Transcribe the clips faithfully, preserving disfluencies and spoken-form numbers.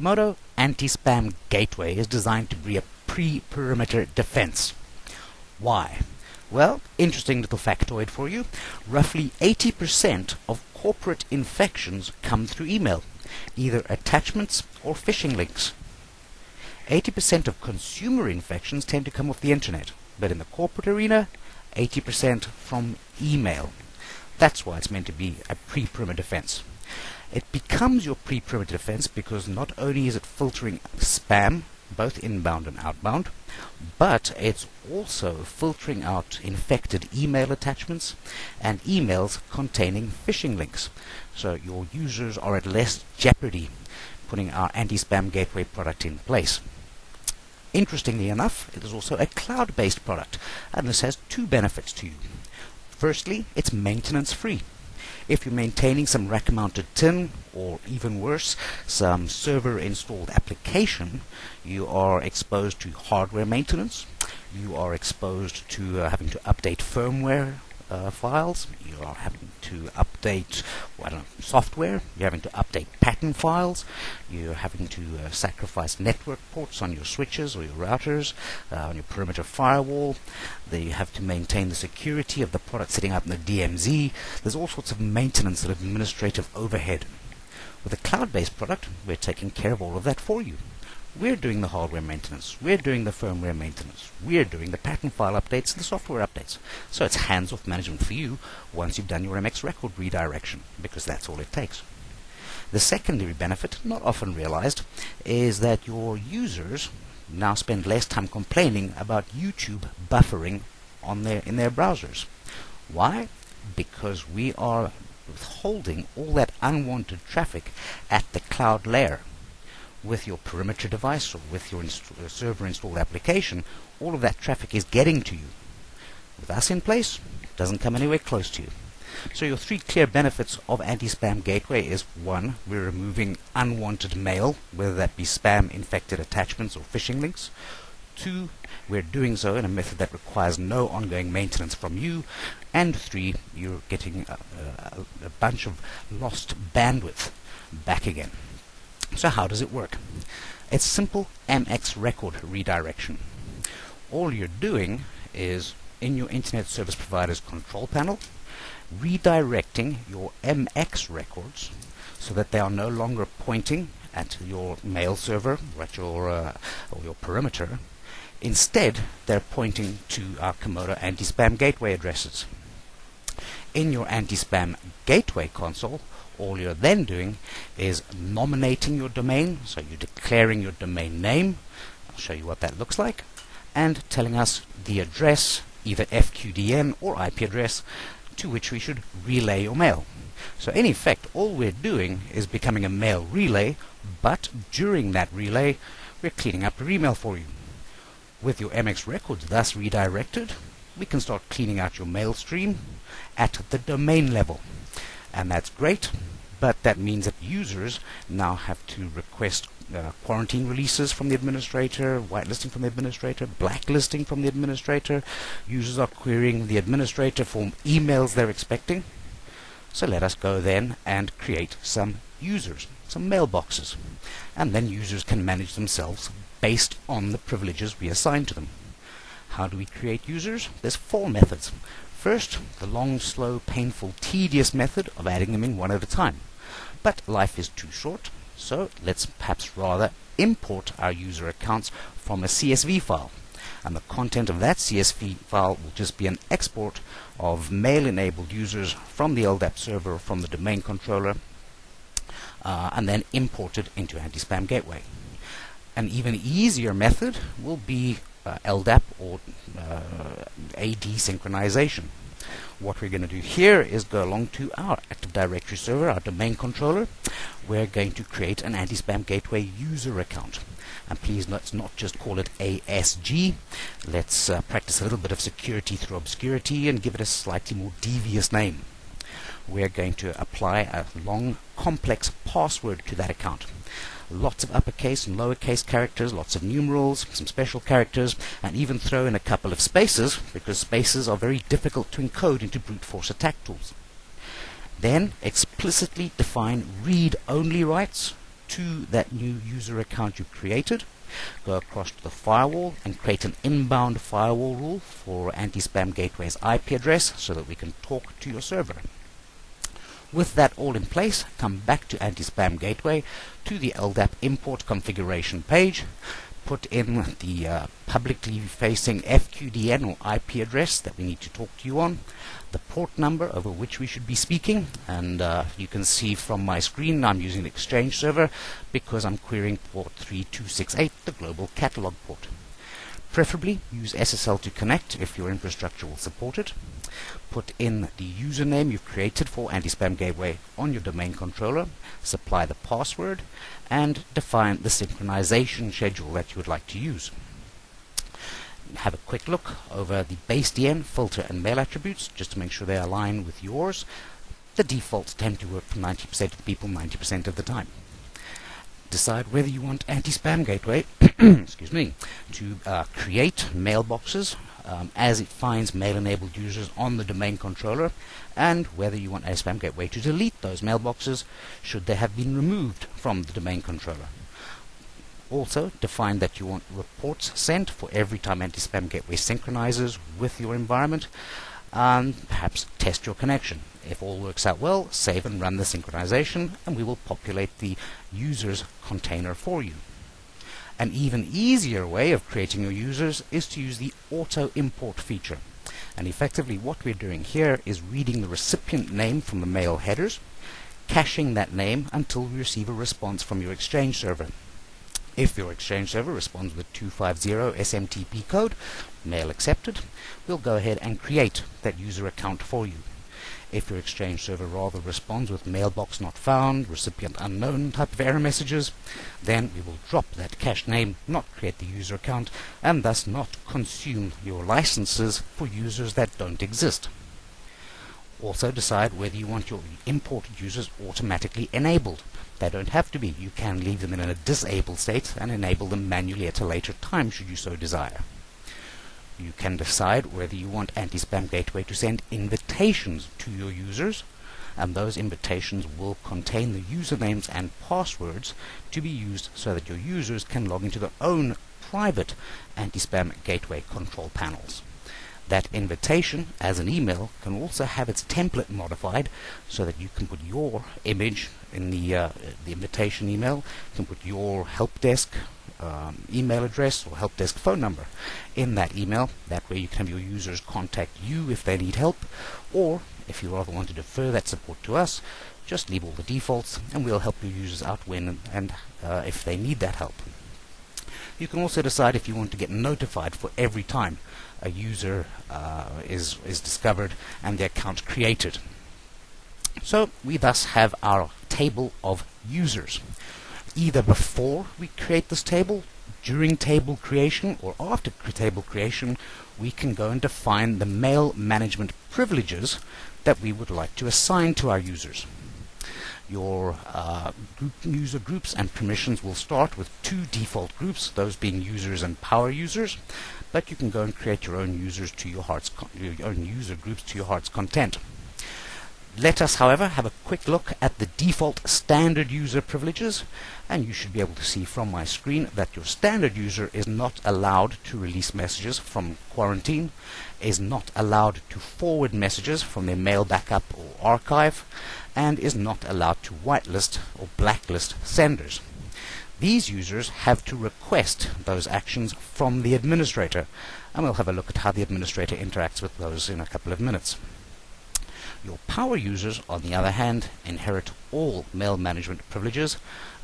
Comodo Anti-Spam Gateway is designed to be a pre-perimeter defense. Why? Well, interesting little factoid for you. Roughly eighty percent of corporate infections come through email, either attachments or phishing links. eighty percent of consumer infections tend to come off the internet, but in the corporate arena, eighty percent from email. That's why it's meant to be a pre-perimeter defense. It becomes your pre-perimeter defense because not only is it filtering spam, both inbound and outbound, but it's also filtering out infected email attachments and emails containing phishing links. So your users are at less jeopardy putting our anti-spam gateway product in place. Interestingly enough, it is also a cloud-based product, and this has two benefits to you. Firstly, it's maintenance-free. If you're maintaining some rack-mounted tin, or even worse, some server-installed application, you are exposed to hardware maintenance, you are exposed to uh, having to update firmware uh, files, you are having to update well, I don't know, software, you're having to update pattern files, you're having to uh, sacrifice network ports on your switches or your routers, uh, on your perimeter firewall. They have to maintain the security of the product sitting up in the D M Z. There's all sorts of maintenance and administrative overhead. With a cloud-based product, we're taking care of all of that for you. We're doing the hardware maintenance, we're doing the firmware maintenance, we're doing the pattern file updates and the software updates. So it's hands-off management for you once you've done your M X record redirection, because that's all it takes. The secondary benefit, not often realized, is that your users now spend less time complaining about YouTube buffering on their, in their browsers. Why? Because we are withholding all that unwanted traffic at the cloud layer. With your perimeter device or with your inst server installed application, all of that traffic is getting to you. With us in place, it doesn't come anywhere close to you. So your three clear benefits of Anti-Spam Gateway is, one, we're removing unwanted mail, whether that be spam, infected attachments or phishing links. Two, we're doing so in a method that requires no ongoing maintenance from you. And three, you're getting a, a, a bunch of lost bandwidth back again. So how does it work? It's simple M X record redirection. All you're doing is, in your internet service provider's control panel, redirecting your M X records so that they are no longer pointing at your mail server or at your, uh, or your perimeter. Instead, they're pointing to our Comodo anti-spam gateway addresses. In your anti-spam gateway console, all you're then doing is nominating your domain, so you're declaring your domain name. I'll show you what that looks like, and telling us the address, either F Q D N or I P address, to which we should relay your mail. So in effect, all we're doing is becoming a mail relay, but during that relay, we're cleaning up your email for you. With your M X records thus redirected, we can start cleaning out your mail stream at the domain level. And that's great, but that means that users now have to request uh, quarantine releases from the administrator, whitelisting from the administrator, blacklisting from the administrator. Users are querying the administrator for emails they're expecting. So let us go then and create some users, some mailboxes. And then users can manage themselves based on the privileges we assign to them. How do we create users? There's four methods. First, the long, slow, painful, tedious method of adding them in one at a time. But life is too short, so let's perhaps rather import our user accounts from a C S V file. And the content of that C S V file will just be an export of mail-enabled users from the L D A P server, from the domain controller, uh, and then imported into Anti-Spam Gateway. An even easier method will be Uh, L D A P or uh, A D synchronization. What we're going to do here is go along to our Active Directory server, our domain controller. We're going to create an Anti-Spam Gateway user account. And please, let's not just call it A S G. Let's uh, practice a little bit of security through obscurity and give it a slightly more devious name. We're going to apply a long, complex password to that account. Lots of uppercase and lowercase characters, lots of numerals, some special characters, and even throw in a couple of spaces, because spaces are very difficult to encode into brute force attack tools. Then explicitly define read-only rights to that new user account you've created. Go across to the firewall and create an inbound firewall rule for Anti-Spam Gateway's I P address so that we can talk to your server. With that all in place, come back to Anti-Spam Gateway to the L D A P import configuration page. Put in the uh, publicly facing F Q D N or I P address that we need to talk to you on, the port number over which we should be speaking, and uh, you can see from my screen I'm using the Exchange Server because I'm querying port three two six eight, the global catalog port. Preferably use S S L to connect if your infrastructure will support it. Put in the username you've created for Anti-Spam Gateway on your domain controller, supply the password, and define the synchronization schedule that you would like to use. Have a quick look over the base D N, filter and mail attributes just to make sure they align with yours. The defaults tend to work for ninety percent of people ninety percent of the time. Decide whether you want Anti-Spam Gateway excuse me, to uh, create mailboxes um, as it finds mail-enabled users on the domain controller, and whether you want Anti-Spam Gateway to delete those mailboxes should they have been removed from the domain controller. Also, define that you want reports sent for every time Anti-Spam Gateway synchronizes with your environment, and perhaps test your connection. If all works out well, save and run the synchronization, and we will populate the user's container for you. An even easier way of creating your users is to use the auto import feature. And effectively what we're doing here is reading the recipient name from the mail headers, caching that name until we receive a response from your Exchange Server. If your Exchange Server responds with two five zero S M T P code, mail accepted, we'll go ahead and create that user account for you. If your Exchange Server rather responds with mailbox not found, recipient unknown type of error messages, then we will drop that cached name, not create the user account, and thus not consume your licenses for users that don't exist. Also decide whether you want your imported users automatically enabled. They don't have to be. You can leave them in a disabled state and enable them manually at a later time should you so desire. You can decide whether you want Anti-Spam Gateway to send invitations to your users, and those invitations will contain the usernames and passwords to be used so that your users can log into their own private Anti-Spam Gateway control panels. That invitation, as an email, can also have its template modified so that you can put your image in the, uh, the invitation email, you can put your help desk um, email address or help desk phone number in that email. That way you can have your users contact you if they need help, or if you rather want to defer that support to us, just leave all the defaults and we'll help your users out when and uh, if they need that help. You can also decide if you want to get notified for every time a user uh, is, is discovered and the account created. So we thus have our table of users. Either before we create this table, during table creation, or after table creation, we can go and define the mail management privileges that we would like to assign to our users. Your uh, group user groups and permissions will start with two default groups, those being users and power users, but you can go and create your own users to your heart's con your own user groups to your heart's content. Let us, however, have a quick look at the default standard user privileges, and you should be able to see from my screen that your standard user is not allowed to release messages from quarantine, is not allowed to forward messages from their mail backup or archive, and is not allowed to whitelist or blacklist senders. These users have to request those actions from the administrator, and we'll have a look at how the administrator interacts with those in a couple of minutes. Your power users, on the other hand, inherit all mail management privileges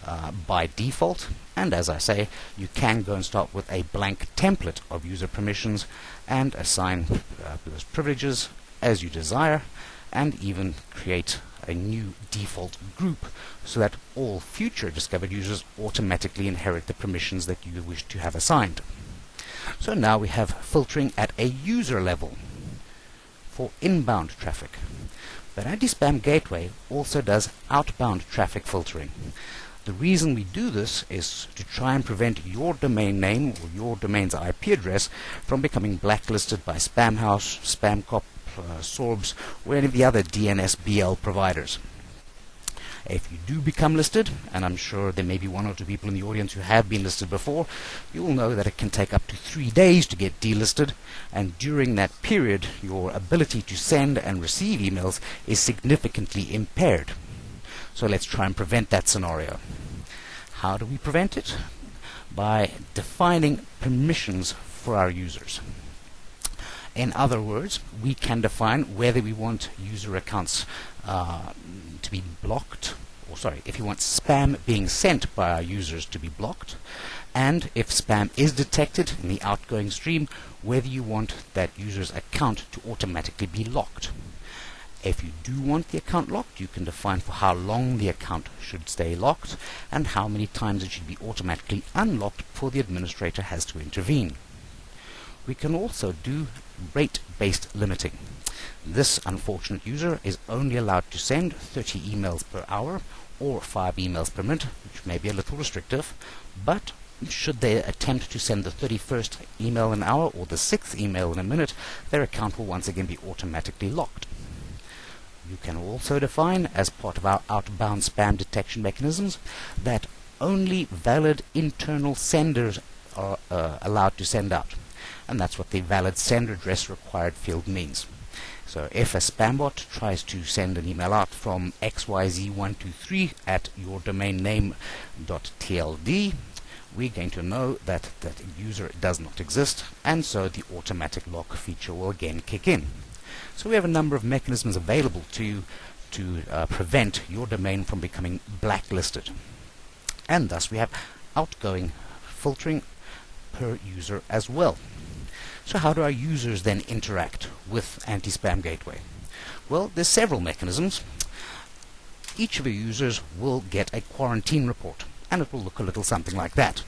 uh, by default, and as I say, you can go and start with a blank template of user permissions and assign uh, those privileges as you desire, and even create a new default group so that all future discovered users automatically inherit the permissions that you wish to have assigned. So now we have filtering at a user level for inbound traffic. But Anti-Spam Gateway also does outbound traffic filtering. The reason we do this is to try and prevent your domain name or your domain's I P address from becoming blacklisted by Spamhaus, SpamCop, uh, Sorbs, or any of the other D N S B L providers. If you do become listed, and I'm sure there may be one or two people in the audience who have been listed before, you will know that it can take up to three days to get delisted, and during that period your ability to send and receive emails is significantly impaired. So let's try and prevent that scenario. How do we prevent it? By defining permissions for our users. In other words, we can define whether we want user accounts uh, to be blocked, or sorry, if you want spam being sent by our users to be blocked, and if spam is detected in the outgoing stream, whether you want that user's account to automatically be locked. If you do want the account locked, you can define for how long the account should stay locked and how many times it should be automatically unlocked before the administrator has to intervene. We can also do rate-based limiting. This unfortunate user is only allowed to send thirty emails per hour or five emails per minute, which may be a little restrictive, but should they attempt to send the thirty-first email an hour or the sixth email in a minute, their account will once again be automatically locked. You can also define, as part of our outbound spam detection mechanisms, that only valid internal senders are uh, allowed to send out. And that's what the valid sender address required field means. So if a spam bot tries to send an email out from x y z one two three at your domain name dot t l d, we're going to know that that user does not exist, and so the automatic lock feature will again kick in. So we have a number of mechanisms available to you to uh, prevent your domain from becoming blacklisted. And thus we have outgoing filtering per user as well. So how do our users then interact with Anti-Spam Gateway? Well, there's several mechanisms. Each of your users will get a quarantine report, and it will look a little something like that.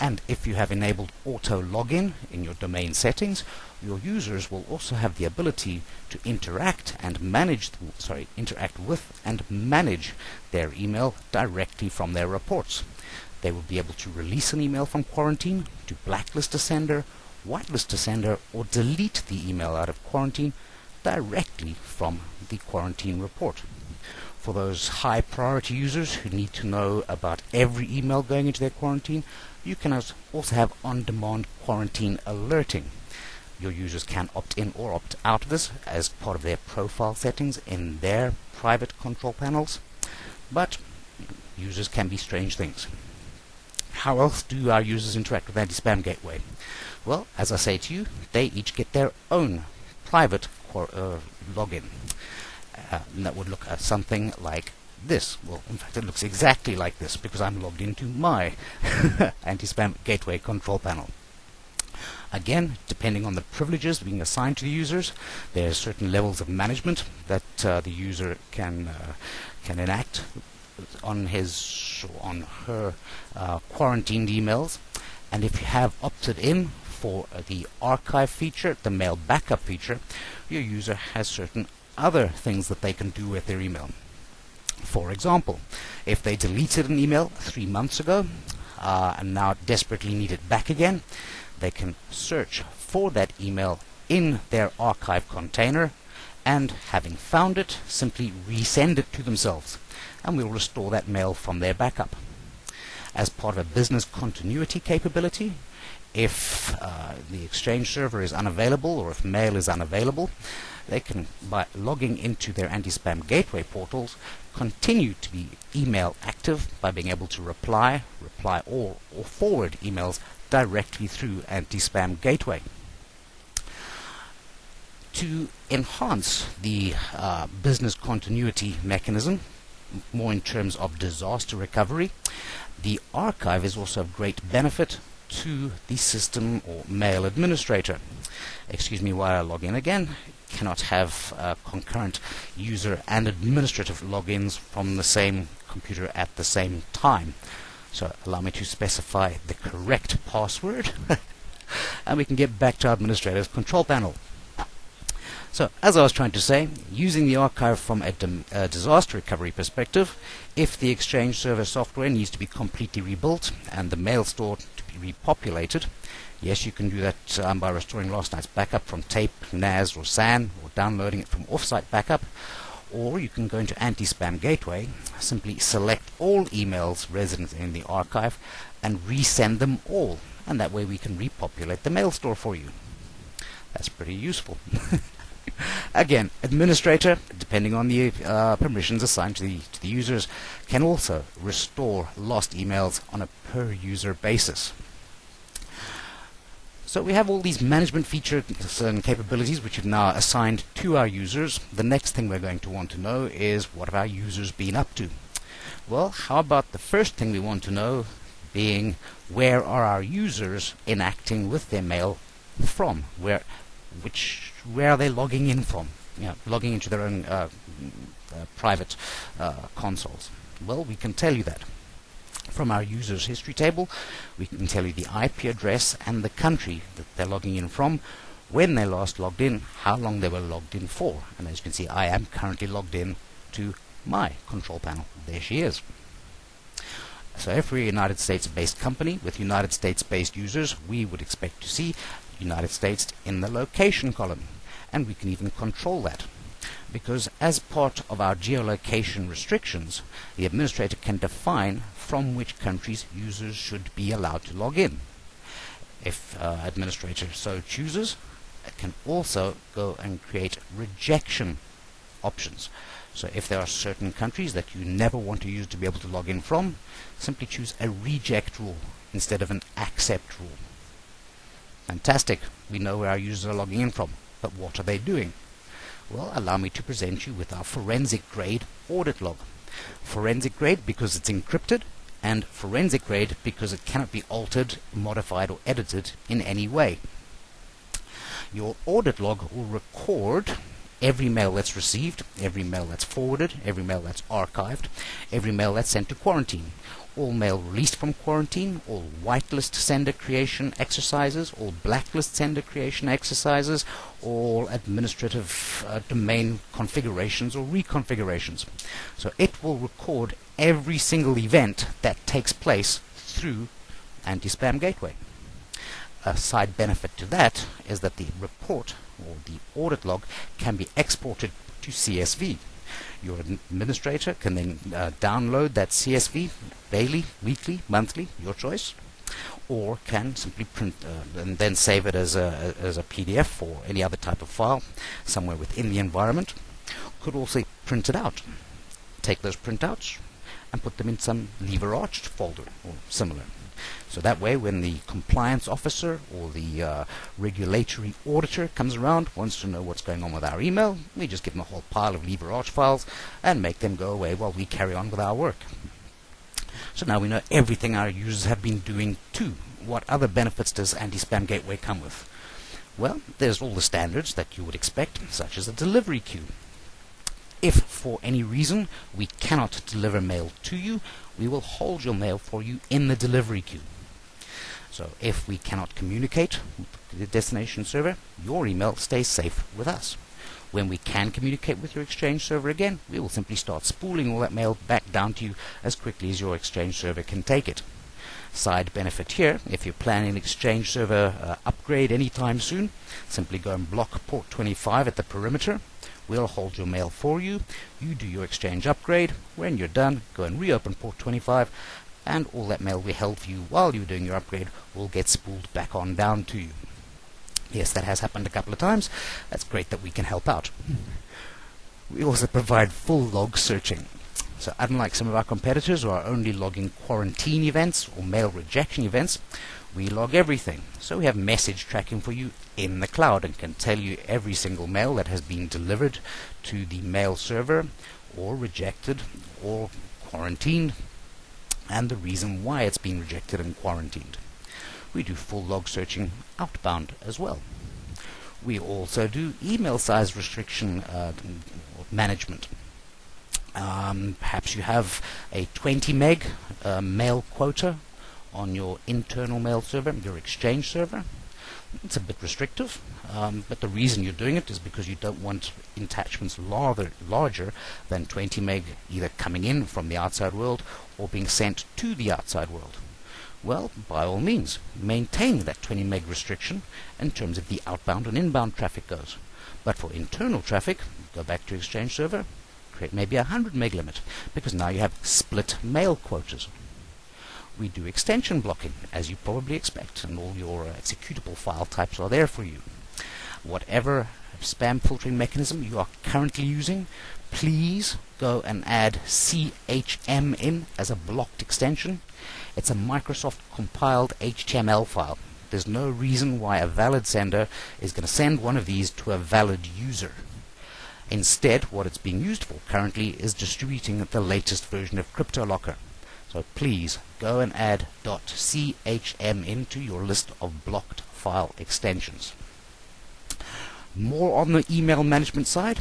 And if you have enabled auto-login in your domain settings, your users will also have the ability to interact and manage, sorry, interact with and manage their email directly from their reports. They will be able to release an email from quarantine, to blacklist a sender, whitelist a sender, or delete the email out of quarantine directly from the quarantine report. For those high priority users who need to know about every email going into their quarantine, you can also have on-demand quarantine alerting. Your users can opt in or opt out of this as part of their profile settings in their private control panels, but users can be strange things. How else do our users interact with Anti-Spam Gateway? Well, as I say to you, they each get their own private uh, login. Uh, and that would look at something like this. Well, in fact, it looks exactly like this because I'm logged into my Anti-Spam Gateway control panel. Again, depending on the privileges being assigned to the users, there are certain levels of management that uh, the user can, uh, can enact on his or on her uh, quarantined emails. And if you have opted in for uh, the archive feature, the mail backup feature, your user has certain other things that they can do with their email. For example, if they deleted an email three months ago uh, and now desperately need it back again, they can search for that email in their archive container and, having found it, simply resend it to themselves, and we'll restore that mail from their backup. As part of a business continuity capability, if uh, the Exchange server is unavailable or if mail is unavailable, they can, by logging into their Anti-Spam Gateway portals, continue to be email active by being able to reply, reply all, or forward emails directly through Anti-Spam Gateway. To enhance the uh, business continuity mechanism, more in terms of disaster recovery, the archive is also of great benefit to the system or mail administrator. Excuse me while I log in again. Cannot have uh, concurrent user and administrative logins from the same computer at the same time. So allow me to specify the correct password and we can get back to our administrator's control panel. So, as I was trying to say, using the archive from a, a disaster recovery perspective, if the Exchange server software needs to be completely rebuilt and the mail store to be repopulated, yes, you can do that um, by restoring last night's backup from tape, N A S, or S A N, or downloading it from offsite backup, or you can go into Anti-Spam Gateway, simply select all emails resident in the archive and resend them all, and that way we can repopulate the mail store for you. That's pretty useful. Again, administrator, depending on the uh, permissions assigned to the, to the users, can also restore lost emails on a per user basis. So we have all these management features and capabilities which have now assigned to our users. The next thing we're going to want to know is, what have our users been up to? Well, how about the first thing we want to know being, where are our users enacting with their mail from? Where, which, where are they logging in from? You know, logging into their own uh, uh, private uh, consoles. Well, we can tell you that. From our users history table, we can tell you the I P address and the country that they're logging in from, when they last logged in, how long they were logged in for. And as you can see, I am currently logged in to my control panel. There she is. So if we're a United States-based company with United States-based users, we would expect to see United States in the location column. And we can even control that, because as part of our geolocation restrictions, the administrator can define from which countries users should be allowed to log in. If uh, administrator so chooses, it can also go and create rejection options. So if there are certain countries that you never want to use to be able to log in from, simply choose a reject rule instead of an accept rule. Fantastic, we know where our users are logging in from, but what are they doing? Well, allow me to present you with our forensic grade audit log. Forensic grade because it's encrypted, and forensic grade because it cannot be altered, modified or edited in any way. Your audit log will record every mail that's received, every mail that's forwarded, every mail that's archived, every mail that's sent to quarantine, all mail released from quarantine, all whitelist sender creation exercises, all blacklist sender creation exercises, all administrative uh, domain configurations or reconfigurations. So it will record every single event that takes place through Anti-Spam Gateway. A side benefit to that is that the report or the audit log can be exported to C S V. Your administrator can then uh, download that C S V daily, weekly, monthly, your choice, or can simply print uh, and then save it as a, as a P D F or any other type of file somewhere within the environment. Could also print it out, take those printouts and put them in some lever-arched folder or similar. So that way, when the compliance officer or the uh, regulatory auditor comes around, wants to know what's going on with our email, we just give them a whole pile of lever-arch files and make them go away while we carry on with our work. So now we know everything our users have been doing too. What other benefits does Anti-Spam Gateway come with? Well, there's all the standards that you would expect, such as a delivery queue. If for any reason we cannot deliver mail to you, we will hold your mail for you in the delivery queue. So if we cannot communicate with the destination server, your email stays safe with us. When we can communicate with your Exchange server again, we will simply start spooling all that mail back down to you as quickly as your Exchange server can take it. Side benefit here, if you're planning an Exchange server uh, upgrade anytime soon, simply go and block port twenty-five at the perimeter. We'll hold your mail for you, you do your Exchange upgrade, when you're done, go and reopen port twenty-five, and all that mail we held for you while you were doing your upgrade will get spooled back on down to you. Yes, that has happened a couple of times. That's great that we can help out. We also provide full log searching. So unlike some of our competitors who are only logging quarantine events or mail rejection events, we log everything. So we have message tracking for you in the cloud and can tell you every single mail that has been delivered to the mail server or rejected or quarantined and the reason why it's been rejected and quarantined. We do full log searching outbound as well. We also do email size restriction uh, management. Um, perhaps you have a twenty meg uh, mail quota on your internal mail server, your Exchange server. It's a bit restrictive, um, but the reason you're doing it is because you don't want attachments larger, larger than twenty meg either coming in from the outside world or being sent to the outside world. Well, by all means, maintain that twenty meg restriction in terms of the outbound and inbound traffic goes. But for internal traffic, go back to Exchange server, create maybe a one hundred meg limit, because now you have split mail quotas. We do extension blocking, as you probably expect, and all your executable file types are there for you. Whatever spam filtering mechanism you are currently using, please go and add C H M in as a blocked extension. It's a Microsoft compiled H T M L file. There's no reason why a valid sender is going to send one of these to a valid user. Instead, what it's being used for currently is distributing the latest version of CryptoLocker. So please go and add .chm into your list of blocked file extensions. More on the email management side,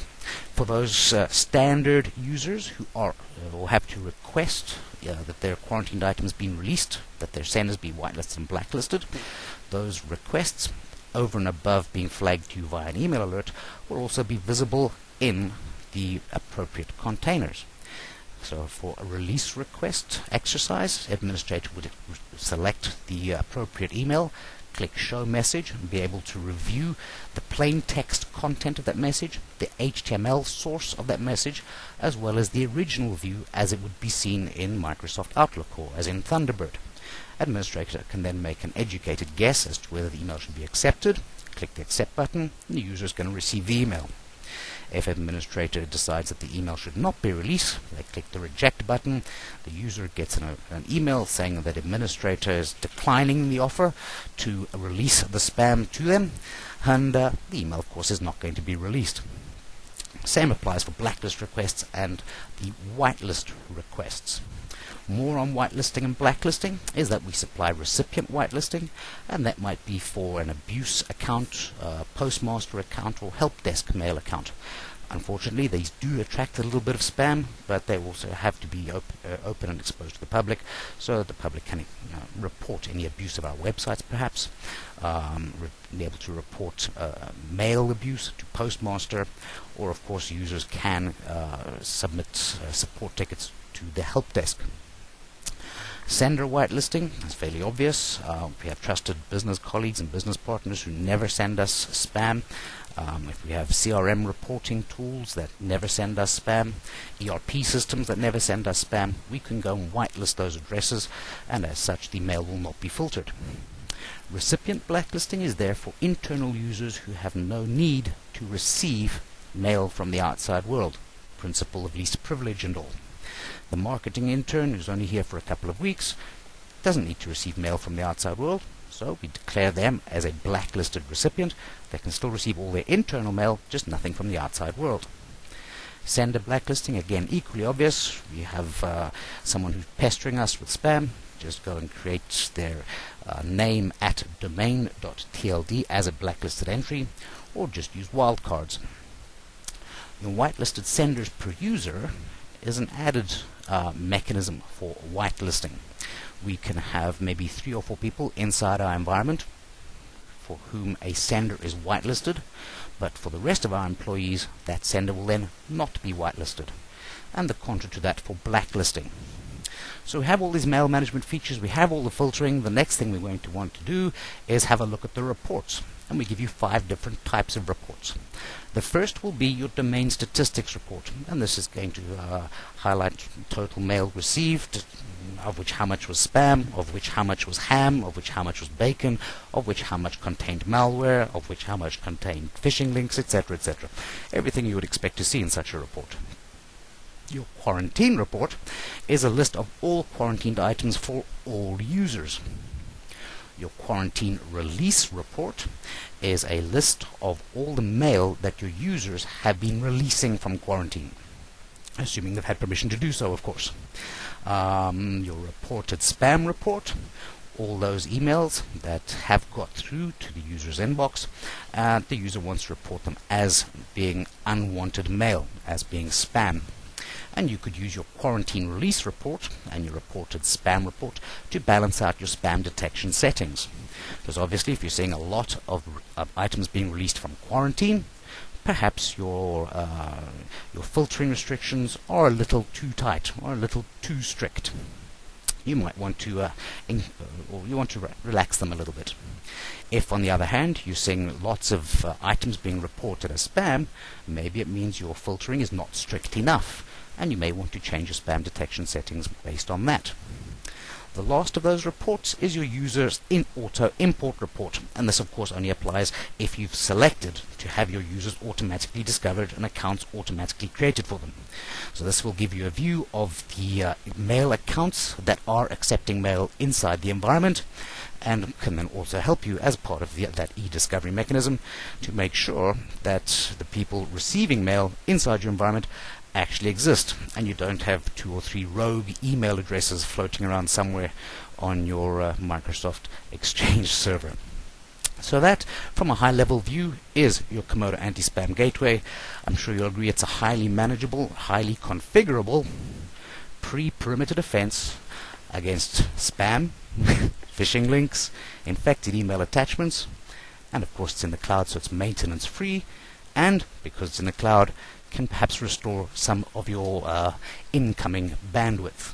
for those uh, standard users who are or have to request uh, that their quarantined items be released, that their senders be whitelisted and blacklisted, those requests over and above being flagged to you via an email alert will also be visible in the appropriate containers. So for a release request exercise, administrator would select the appropriate email, click Show Message, and be able to review the plain text content of that message, the H T M L source of that message, as well as the original view as it would be seen in Microsoft Outlook or as in Thunderbird. Administrator can then make an educated guess as to whether the email should be accepted, click the Accept button, and the user is going to receive the email. If administrator decides that the email should not be released, they click the Reject button, the user gets an, uh, an email saying that administrator is declining the offer to release the spam to them, and uh, the email of course is not going to be released. Same applies for blacklist requests and the whitelist requests. More on whitelisting and blacklisting is that we supply recipient whitelisting, and that might be for an abuse account, uh, postmaster account, or help desk mail account. Unfortunately, these do attract a little bit of spam, but they also have to be op uh, open and exposed to the public, so that the public can uh, report any abuse of our websites, perhaps, um, be able to report uh, mail abuse to postmaster, or of course users can uh, submit uh, support tickets to the help desk. Sender whitelisting is fairly obvious. Uh, we have trusted business colleagues and business partners who never send us spam. Um, if we have C R M reporting tools that never send us spam, E R P systems that never send us spam, we can go and whitelist those addresses, and as such the mail will not be filtered. Recipient blacklisting is there for internal users who have no need to receive mail from the outside world, principle of least privilege and all. The marketing intern, who's only here for a couple of weeks, doesn't need to receive mail from the outside world, so we declare them as a blacklisted recipient. They can still receive all their internal mail, just nothing from the outside world. Sender blacklisting, again, equally obvious. We have uh, someone who's pestering us with spam. Just go and create their uh, name at domain dot T L D as a blacklisted entry, or just use wildcards. Your whitelisted senders per user is an added uh, mechanism for whitelisting. We can have maybe three or four people inside our environment for whom a sender is whitelisted, but for the rest of our employees, that sender will then not be whitelisted. And the contrary to that for blacklisting. So we have all these mail management features, we have all the filtering. The next thing we're going to want to do is have a look at the reports. And we give you five different types of reports. The first will be your domain statistics report, and this is going to uh, highlight total mail received, of which how much was spam, of which how much was ham, of which how much was bacon, of which how much contained malware, of which how much contained phishing links, et cetera, et cetera. Everything you would expect to see in such a report. Your quarantine report is a list of all quarantined items for all users. Your quarantine release report is a list of all the mail that your users have been releasing from quarantine, assuming they've had permission to do so, of course. Um, your reported spam report, all those emails that have got through to the user's inbox, and the user wants to report them as being unwanted mail, as being spam. And you could use your quarantine release report and your reported spam report to balance out your spam detection settings. Because obviously if you're seeing a lot of, of items being released from quarantine, perhaps your, uh, your filtering restrictions are a little too tight or a little too strict. You might want to, uh, in, or you want to re relax them a little bit. If, on the other hand, you're seeing lots of uh, items being reported as spam, maybe it means your filtering is not strict enough. and you may want to change your spam detection settings based on that. The last of those reports is your user's in auto import report, and this of course only applies if you've selected to have your users automatically discovered and accounts automatically created for them. So this will give you a view of the uh, mail accounts that are accepting mail inside the environment, and can then also help you as part of the, that e-discovery mechanism to make sure that the people receiving mail inside your environment actually exist, and you don't have two or three rogue email addresses floating around somewhere on your uh, Microsoft Exchange server. So that, from a high-level view, is your Comodo Anti-Spam Gateway. I'm sure you'll agree it's a highly manageable, highly configurable pre-perimeter defense against spam, phishing links, infected email attachments, and of course it's in the cloud, so it's maintenance-free, and because it's in the cloud, can perhaps restore some of your uh, incoming bandwidth.